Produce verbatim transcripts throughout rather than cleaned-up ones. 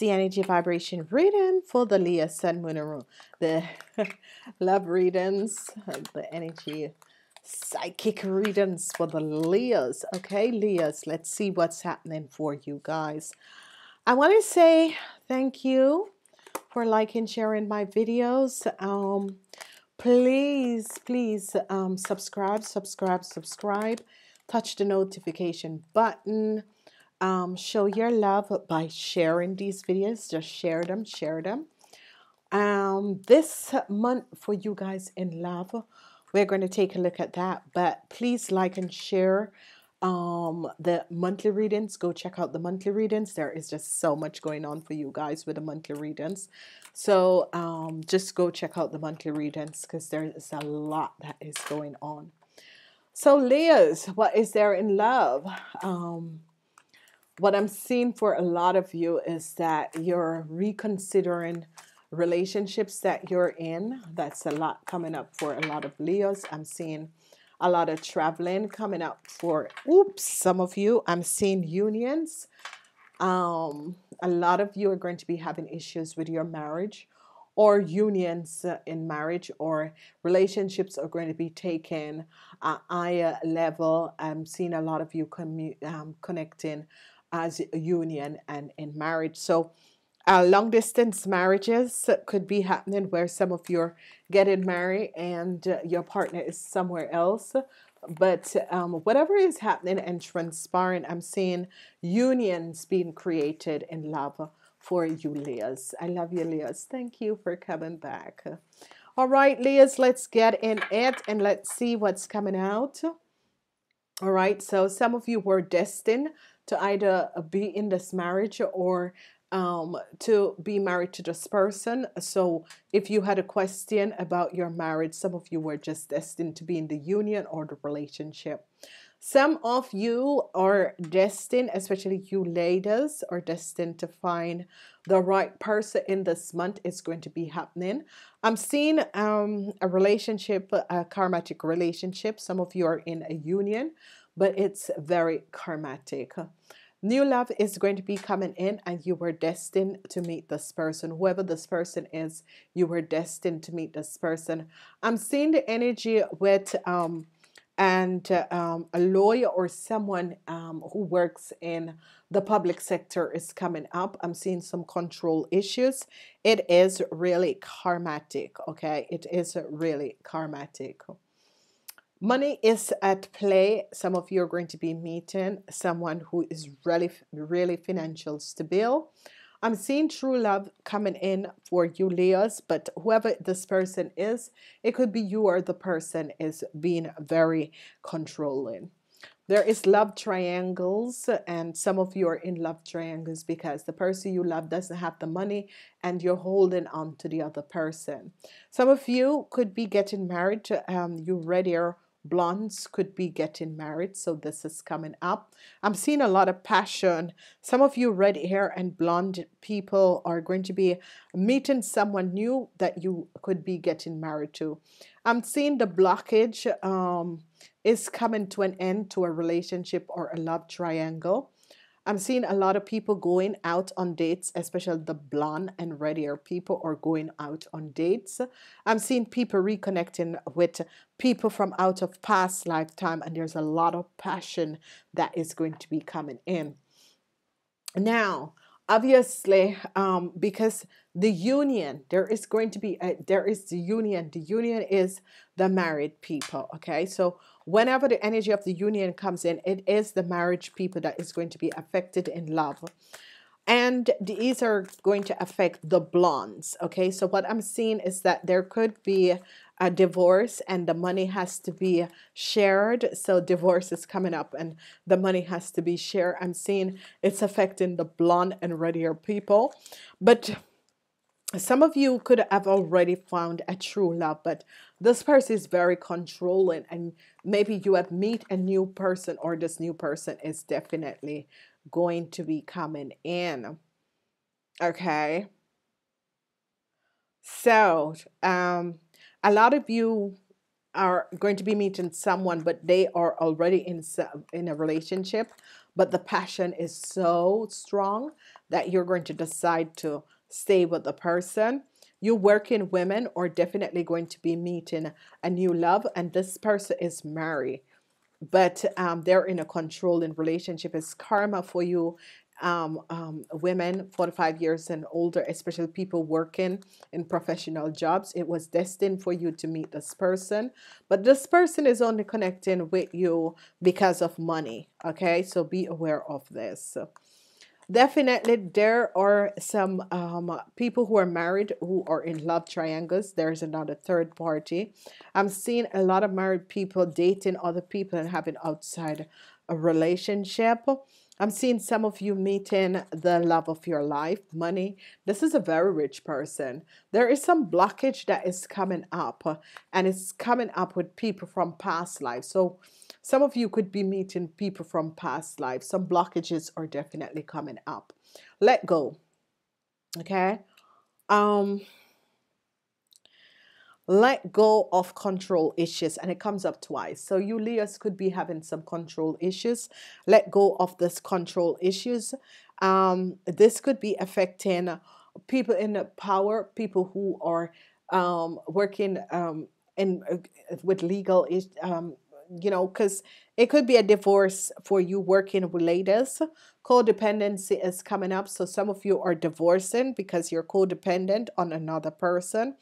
the energy vibration reading for the Leo Sun, Moon, and Moon. The love readings, the energy psychic readings for the Leos. Okay, Leos, let's see what's happening for you guys. I want to say thank you for liking, sharing my videos. Um, please, please um, subscribe, subscribe, subscribe. Touch the notification button. Um, show your love by sharing these videos. Just share them, share them. Um, this month for you guys in love, we're going to take a look at that. But please like and share um, the monthly readings. Go check out the monthly readings. There is just so much going on for you guys with the monthly readings. So um, just go check out the monthly readings because there is a lot that is going on. So Leos, what is there in love? Um, What I'm seeing for a lot of you is that you're reconsidering relationships that you're in. That's a lot coming up for a lot of Leos. I'm seeing a lot of traveling coming up for, oops, some of you. I'm seeing unions. Um, a lot of you are going to be having issues with your marriage or unions in marriage, or relationships are going to be taken at a higher level. I'm seeing a lot of you um, connecting as a union and in marriage. So uh, long distance marriages could be happening where some of you are getting married and uh, your partner is somewhere else. But um, whatever is happening and transpiring, I'm seeing unions being created in love for you, Leos. I love you, Leos. Thank you for coming back. All right, Leos, let's get in it and let's see what's coming out. All right, so some of you were destined to either be in this marriage or um, to be married to this person. So if you had a question about your marriage, some of you were just destined to be in the union or the relationship. Some of you are destined, especially you ladies, are destined to find the right person in this month. It's going to be happening. I'm seeing um, a relationship, a karmatic relationship. Some of you are in a union, but it's very karmatic. New love is going to be coming in and you were destined to meet this person. Whoever this person is, you were destined to meet this person. I'm seeing the energy with um, and uh, um, a lawyer or someone um, who works in the public sector is coming up. I'm seeing some control issues. It is really karmatic, okay? It is really karmatic. Money is at play. Some of you are going to be meeting someone who is really, really financially stable. I'm seeing true love coming in for you, Leos, but whoever this person is, it could be you or the person is being very controlling. There is love triangles, and some of you are in love triangles because the person you love doesn't have the money and you're holding on to the other person. Some of you could be getting married to um, you red-haired blondes could be getting married, so this is coming up. I'm seeing a lot of passion. Some of you red hair and blonde people are going to be meeting someone new that you could be getting married to. I'm seeing the blockage um, is coming to an end to a relationship or a love triangle. I'm seeing a lot of people going out on dates, especially the blonde and red-hair people are going out on dates. I'm seeing people reconnecting with people from out of past lifetime, and there's a lot of passion that is going to be coming in. Now, obviously, um, because the union, there is going to be, a, there is the union. The union is the married people, okay? So whenever the energy of the union comes in, it is the marriage people that is going to be affected in love. And these are going to affect the blondes, okay? So what I'm seeing is that there could be a divorce and the money has to be shared. So divorce is coming up and the money has to be shared. I'm seeing it's affecting the blonde and red-hair people. But some of you could have already found a true love, but this person is very controlling, and maybe you have met a new person, or this new person is definitely going to be coming in. Okay. So, um, a lot of you are going to be meeting someone, but they are already in, in a relationship. but the passion is so strong that you're going to decide to stay with the person. You working women are definitely going to be meeting a new love, and this person is married, but um, they're in a controlling relationship. It's karma for you. Um, um, women forty-five years and older, especially people working in professional jobs, it was destined for you to meet this person, but this person is only connecting with you because of money. Okay, so be aware of this. Definitely there are some um, people who are married who are in love triangles. There's another third party. I'm seeing a lot of married people dating other people and having outside a relationship. I'm seeing some of you meeting the love of your life, money. This is a very rich person. There is some blockage that is coming up, and it's coming up with people from past lives. So some of you could be meeting people from past lives. Some blockages are definitely coming up. Let go. Okay. Um, let go of control issues, and it comes up twice. So you Leos could be having some control issues. Let go of this control issues. Um, this could be affecting people in power, people who are um, working um, in uh, with legal issues, um, you know, because it could be a divorce for you working with ladies. Codependency is coming up. So some of you are divorcing because you're codependent on another person.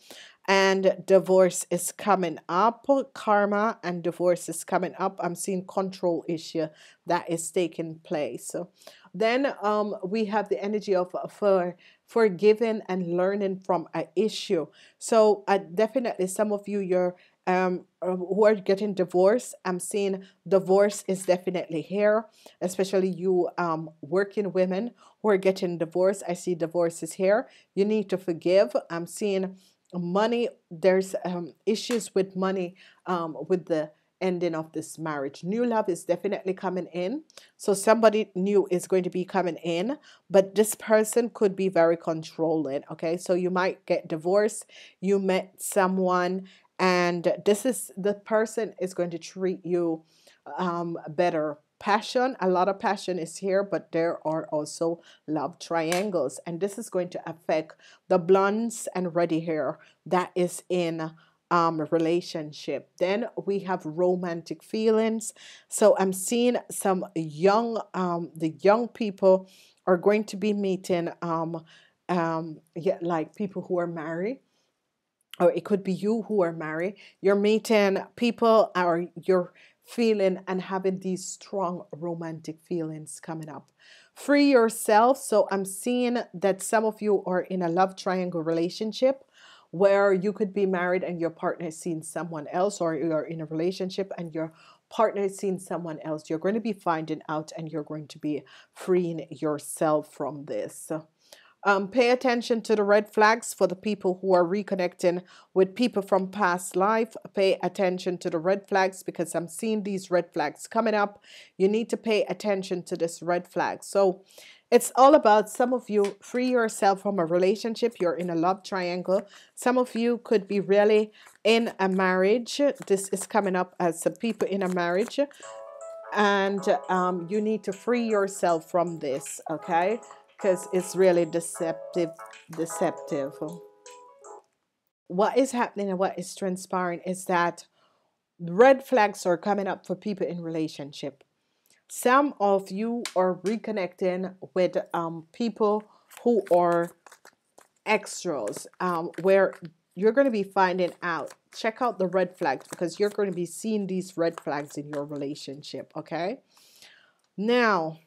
And divorce is coming up. Karma and divorce is coming up. I'm seeing control issue that is taking place. So then um, we have the energy of for forgiving and learning from an issue. So uh, definitely some of you, you're um, who are getting divorced, I'm seeing divorce is definitely here, especially you um, working women who are getting divorced. I see divorce is here. You need to forgive. I'm seeing money. There's um, issues with money um, with the ending of this marriage. New love is definitely coming in. So somebody new is going to be coming in, but this person could be very controlling. Okay, so you might get divorced. You met someone, and this is the person is going to treat you um, better. Passion, a lot of passion is here, but there are also love triangles, and this is going to affect the blondes and reddy hair that is in um, a relationship. Then we have romantic feelings. So I'm seeing some young, um, the young people are going to be meeting um, um, yeah, like people who are married. Or it could be you who are married. You're meeting people, or you're feeling and having these strong romantic feelings coming up. Free yourself. So I'm seeing that some of you are in a love triangle relationship where you could be married and your partner is seeing someone else, or you're in a relationship and your partner is seeing someone else. You're going to be finding out, and you're going to be freeing yourself from this. Um, pay attention to the red flags for the people who are reconnecting with people from past life. Pay attention to the red flags, because I'm seeing these red flags coming up. You need to pay attention to this red flag. So it's all about some of you free yourself from a relationship. You're in a love triangle. Some of you could be really in a marriage. This is coming up as some people in a marriage, and um, you need to free yourself from this. Okay. Because it's really deceptive, deceptive. What is happening and what is transpiring is that red flags are coming up for people in relationship. Some of you are reconnecting with um, people who are extras, um, where you're going to be finding out. Check out the red flags, because you're going to be seeing these red flags in your relationship. Okay. Now,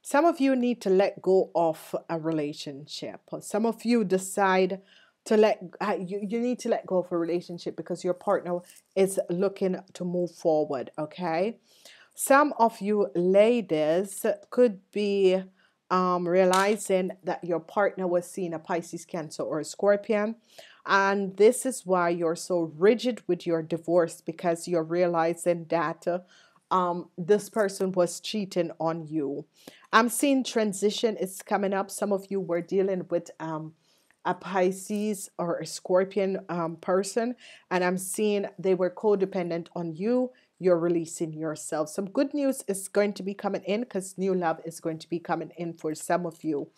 some of you need to let go of a relationship. Some of you decide to let, you, you need to let go of a relationship because your partner is looking to move forward, okay? Some of you ladies could be um, realizing that your partner was seeing a Pisces, Cancer, or a Scorpion. And this is why you're so rigid with your divorce, because you're realizing that uh, Um, this person was cheating on you. I'm seeing transition is coming up. Some of you were dealing with um, a Pisces or a Scorpion um, person, and I'm seeing they were codependent on you. you're releasing yourself. Some good news is going to be coming in, because new love is going to be coming in for some of you,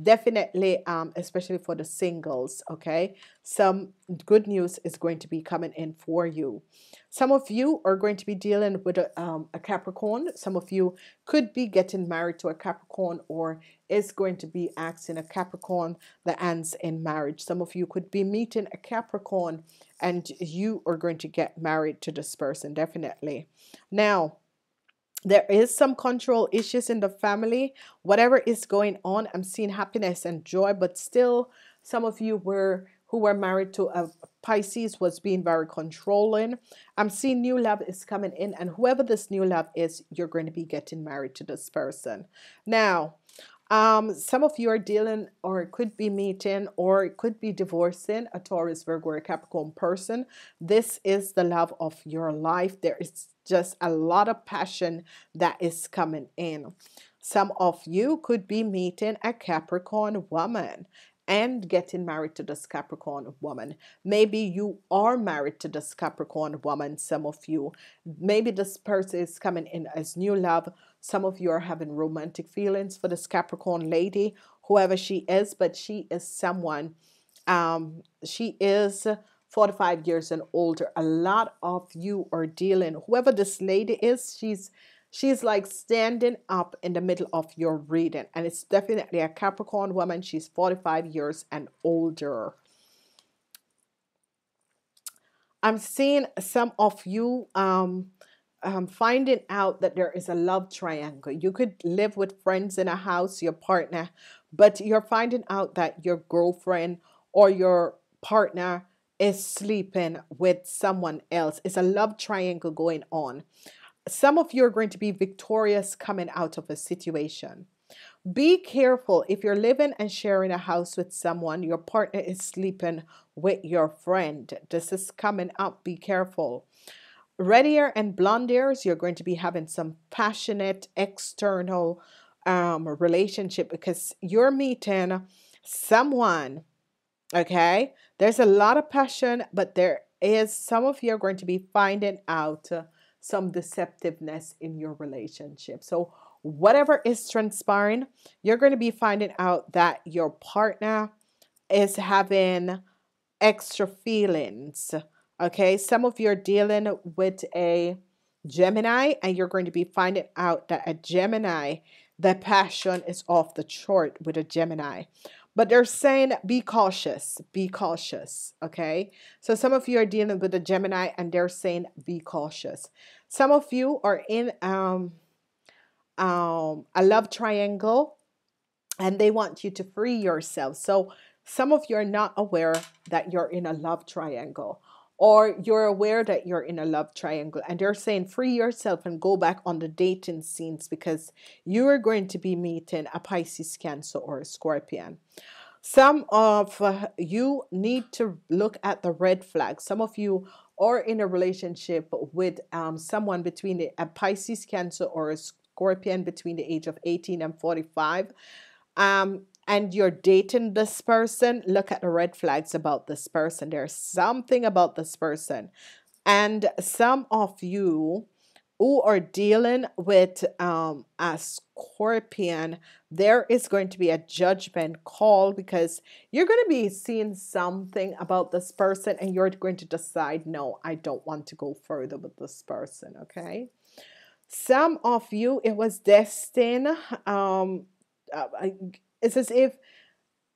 definitely, um especially for the singles. Okay, some good news is going to be coming in for you. Some of you are going to be dealing with a, um, a Capricorn. Some of you could be getting married to a Capricorn, or is going to be asking a Capricorn that ends in marriage. Some of you could be meeting a Capricorn and you are going to get married to this person, definitely. Now, there is some control issues in the family. Whatever is going on, I'm seeing happiness and joy, but still some of you were who were married to a Pisces was being very controlling. I'm seeing new love is coming in, and whoever this new love is, you're going to be getting married to this person. Now, Um, some of you are dealing, or could be meeting, or it could be divorcing a Taurus, Virgo, or a Capricorn person. This is the love of your life. There is just a lot of passion that is coming in. Some of you could be meeting a Capricorn woman and getting married to this Capricorn woman. Maybe you are married to this Capricorn woman, some of you. Maybe this person is coming in as new love. Some of you are having romantic feelings for this Capricorn lady, whoever she is, but she is someone, um, she is forty-five years and older. A lot of you are dealing, whoever this lady is, she's She's like standing up in the middle of your reading, and it's definitely a Capricorn woman. She's forty-five years and older. I'm seeing some of you um, um, finding out that there is a love triangle. You could live with friends in a house, your partner, but you're finding out that your girlfriend or your partner is sleeping with someone else. It's a love triangle going on. Some of you are going to be victorious coming out of a situation. Be careful if you're living and sharing a house with someone, your partner is sleeping with your friend. This is coming up. Be careful. Red hair and blonde hairs, you're going to be having some passionate external um, relationship, because you're meeting someone. Okay, there's a lot of passion, but there is, some of you are going to be finding out uh, some deceptiveness in your relationship. So whatever is transpiring, you're going to be finding out that your partner is having extra feelings. Okay, some of you are dealing with a Gemini, and you're going to be finding out that a Gemini, the passion is off the chart with a Gemini. But they're saying be cautious, be cautious, okay? So some of you are dealing with a Gemini, and they're saying be cautious. Some of you are in um, um, a love triangle, and they want you to free yourself. So some of you are not aware that you're in a love triangle, or you're aware that you're in a love triangle, and they're saying free yourself and go back on the dating scenes, because you are going to be meeting a Pisces, Cancer, or a Scorpion. Some of uh, you need to look at the red flag. Some of you are in a relationship with um, someone between the, a Pisces, Cancer, or a Scorpion between the age of eighteen and forty-five. Um, and you're dating this person, look at the red flags about this person. There's something about this person. And some of you who are dealing with um, a Scorpion, there is going to be a judgment call, because you're going to be seeing something about this person, and you're going to decide, no, I don't want to go further with this person, okay? Some of you, it was destined. Um, I, It's as if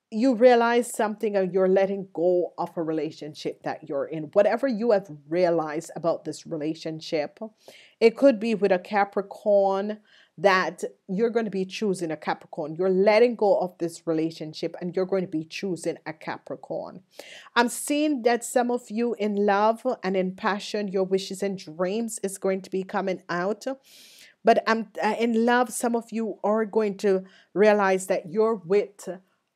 you realize something and you're letting go of a relationship that you're in. Whatever you have realized about this relationship, it could be with a Capricorn, that you're going to be choosing a Capricorn. You're letting go of this relationship and you're going to be choosing a Capricorn. I'm seeing that some of you in love and in passion, your wishes and dreams is going to be coming out. But I'm in love, some of you are going to realize that you're with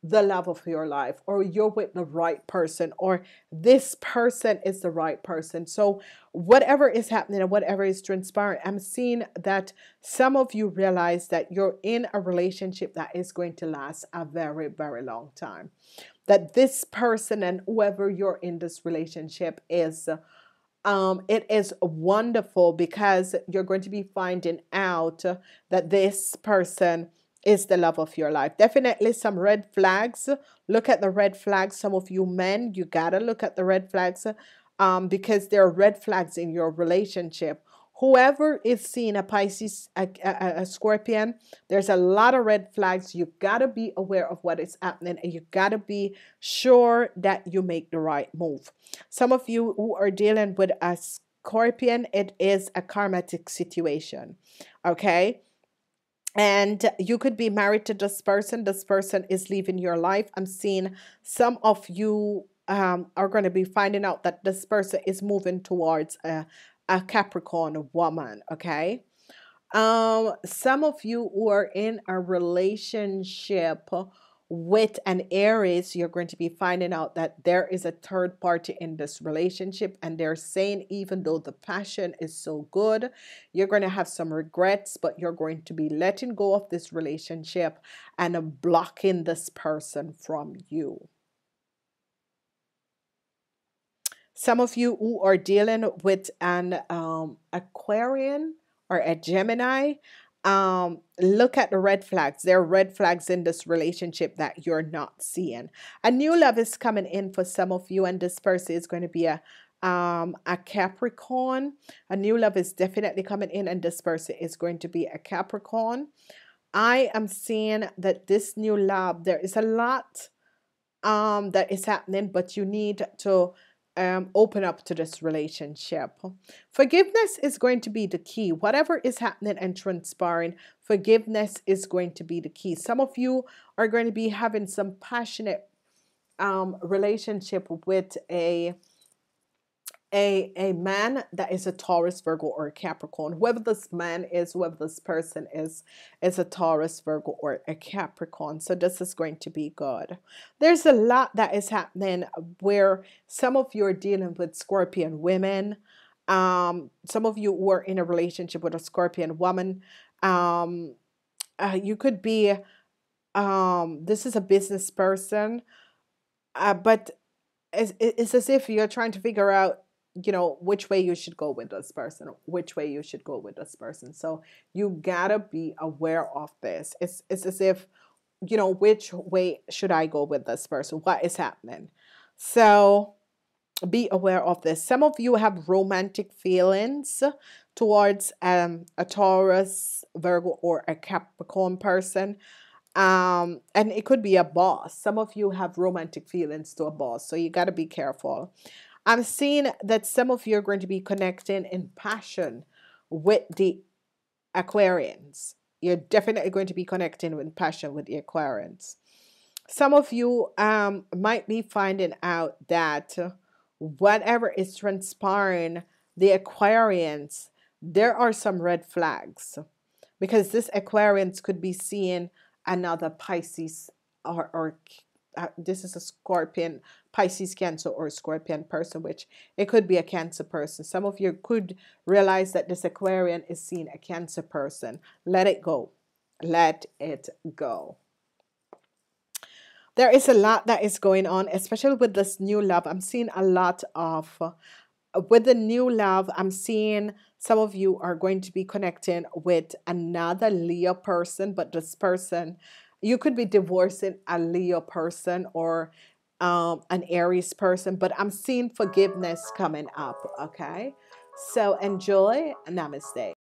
the love of your life, or you're with the right person, or this person is the right person. So whatever is happening and whatever is transpiring, I'm seeing that some of you realize that you're in a relationship that is going to last a very, very long time. That this person and whoever you're in this relationship is Um, it is wonderful because you're going to be finding out that this person is the love of your life. Definitely some red flags. Look at the red flags. Some of you men, you gotta look at the red flags um, because there are red flags in your relationship. Whoever is seeing a Pisces, a, a, a Scorpion, there's a lot of red flags. You've got to be aware of what is happening, and you've got to be sure that you make the right move. Some of you who are dealing with a Scorpion, it is a karmatic situation, okay? And you could be married to this person. This person is leaving your life. I'm seeing some of you um, are going to be finding out that this person is moving towards a A Capricorn woman, okay? Um, some of you who are in a relationship with an Aries, you're going to be finding out that there is a third party in this relationship, and they're saying even though the passion is so good, you're going to have some regrets, but you're going to be letting go of this relationship and blocking this person from you. Some of you who are dealing with an um, Aquarian or a Gemini, um, look at the red flags. There are red flags in this relationship that you're not seeing. A new love is coming in for some of you, and this person is going to be a, um, a Capricorn. A new love is definitely coming in, and this person is going to be a Capricorn. I am seeing that this new love, there is a lot um, that is happening, but you need to Um, open up to this relationship. Forgiveness is going to be the key. Whatever is happening and transpiring, forgiveness is going to be the key. Some of you are going to be having some passionate um, relationship with a a a man that is a Taurus, Virgo, or a Capricorn. Whoever this man is, whoever this person is, is a Taurus, Virgo, or a Capricorn. So this is going to be good. There's a lot that is happening where some of you are dealing with Scorpion women. Um, some of you who are in a relationship with a Scorpion woman. Um, uh, you could be, um, this is a business person, uh, but it's, it's as if you're trying to figure out, you know, which way you should go with this person, which way you should go with this person. So you gotta be aware of this. It's, it's as if, you know, which way should I go with this person? What is happening? So be aware of this. Some of you have romantic feelings towards um, a Taurus, Virgo, or a Capricorn person. Um, and it could be a boss. Some of you have romantic feelings to a boss, so you got to be careful. I'm seeing that some of you are going to be connecting in passion with the Aquarians. You're definitely going to be connecting in passion with the Aquarians. Some of you um, might be finding out that whatever is transpiring, the Aquarians, there are some red flags, because this Aquarians could be seeing another Pisces or, or uh, this is a Scorpion, Pisces, Cancer, or a Scorpion person, which it could be a Cancer person. Some of you could realize that this Aquarian is seeing a Cancer person. Let it go. Let it go. There is a lot that is going on, especially with this new love. I'm seeing a lot of, uh, with the new love, I'm seeing some of you are going to be connecting with another Leo person, but this person, you could be divorcing a Leo person or um, an Aries person, but I'm seeing forgiveness coming up, okay? So enjoy. Namaste.